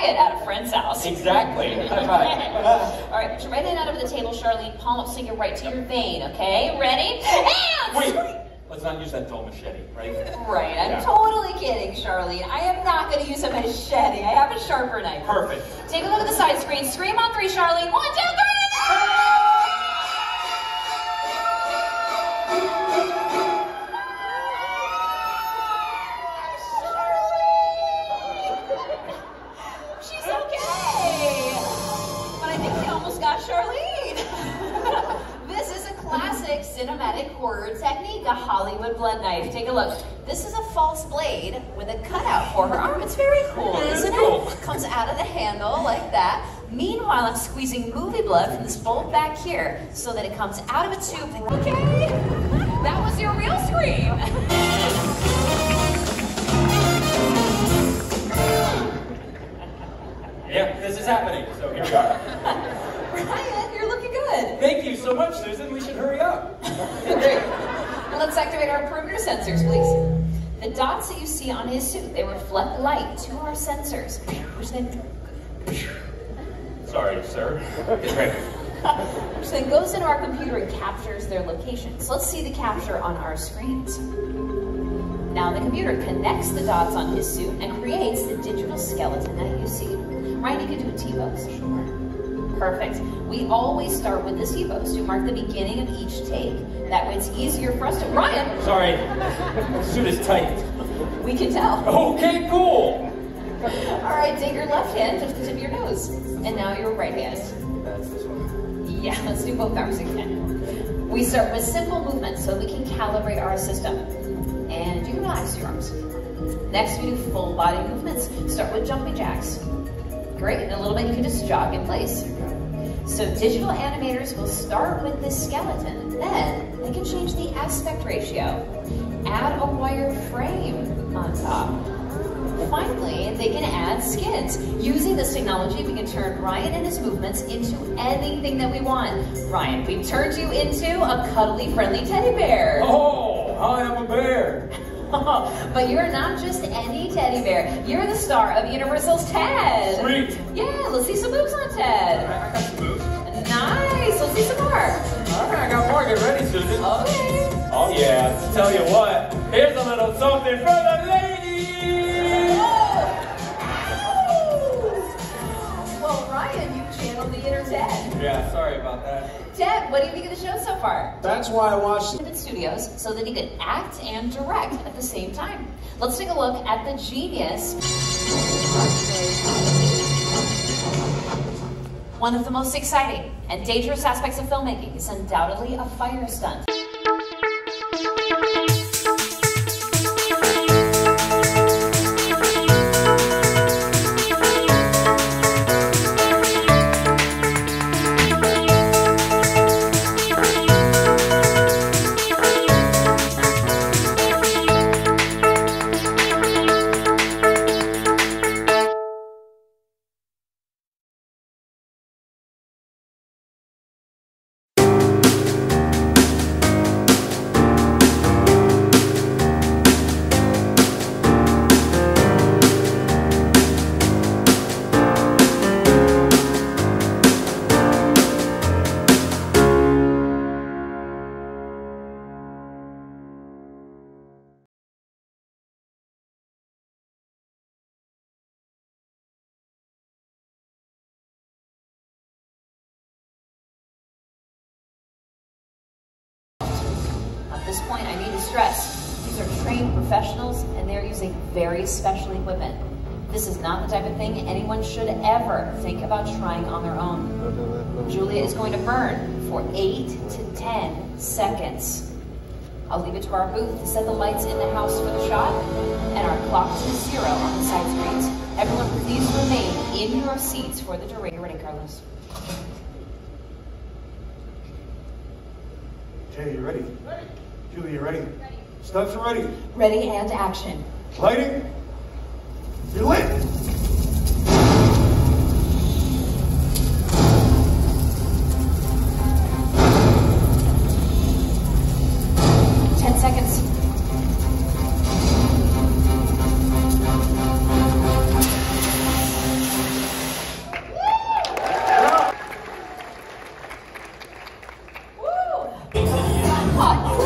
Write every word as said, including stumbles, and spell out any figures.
riot at a friend's house. Exactly. All right, put your right hand out over the table, Charlene. Palm up, stick it right to your vein, okay? Ready? Hands! Wait! Let's not use that dull machete, right? Right, I'm yeah. totally kidding, Charlene. I am not going to use a machete. I have a sharper knife. Perfect. Take a look at the side screen. Scream on three, Charlene. One, two, three! Blood knife. Take a look. This is a false blade with a cutout for her arm. It's very cool, isn't it? Comes out of the handle like that. Meanwhile, I'm squeezing movie blood from this bulb back here so that it comes out of a tube. Okay? That was your real scream. Yeah, this is happening, so here we are. Ryan, you're looking good. Thank you so much, Susan. We should hurry up. Let's activate our perimeter sensors, please. The dots that you see on his suit, they reflect light to our sensors, which then... Sorry, sir. Which then goes into our computer and captures their location. So let's see the capture on our screens. Now the computer connects the dots on his suit and creates the digital skeleton that you see. Ryan, you can do a T-pose. Sure. Perfect. We always start with this T-pose to mark the beginning of each take. That way it's easier for us to... Ryan! Sorry. Suit is tight. We can tell. Okay, cool. All right, take your left hand to the tip of your nose. And now your right hand. That's this one. Yeah, let's do both arms again. We start with simple movements so we can calibrate our system. And do not use your arms. Next, we do full body movements. Start with jumping jacks. Great, in a little bit you can just jog in place. So digital animators will start with this skeleton, then they can change the aspect ratio, add a wire frame on top. Finally, they can add skins. Using this technology, we can turn Ryan and his movements into anything that we want. Ryan, we've turned you into a cuddly, friendly teddy bear. Oh, I am a bear. But you're not just any teddy bear. You're the star of Universal's Ted. Sweet. Yeah, let's see some moves on Ted. All right, I got some moves. Nice. Let's see some more. All right, I got more. Get ready, Susan. Okay. Oh, yeah. To tell you what, here's a little something for the ladies. Oh. Well, Ryan, you channeled the inner Ted. Yeah, sorry about that. Ted, what do you think of the show so far? That's why I watched it. Studios so that he could act and direct at the same time. Let's take a look at the genius. One of the most exciting and dangerous aspects of filmmaking is undoubtedly a fire stunt. At this point, I need to stress, these are trained professionals and they're using very special equipment. This is not the type of thing anyone should ever think about trying on their own. Julia is going to burn for eight to ten seconds. I'll leave it to our booth to set the lights in the house for the shot and our clock to zero on the side screens. Everyone, please remain in your seats for the duration. You're ready, Carlos. Jay, you ready? Ready. Julie, you ready? Ready. Stunts are ready. Ready and action. Lighting. You're lit. Ten seconds. What?